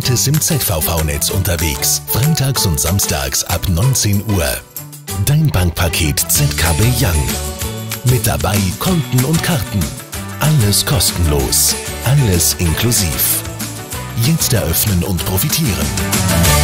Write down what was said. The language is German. gratis im ZVV-Netz unterwegs. Freitags und samstags ab 19 Uhr. Dein Bankpaket ZKB Young. Mit dabei Konten und Karten. Alles kostenlos. Alles inklusiv. Jetzt eröffnen und profitieren.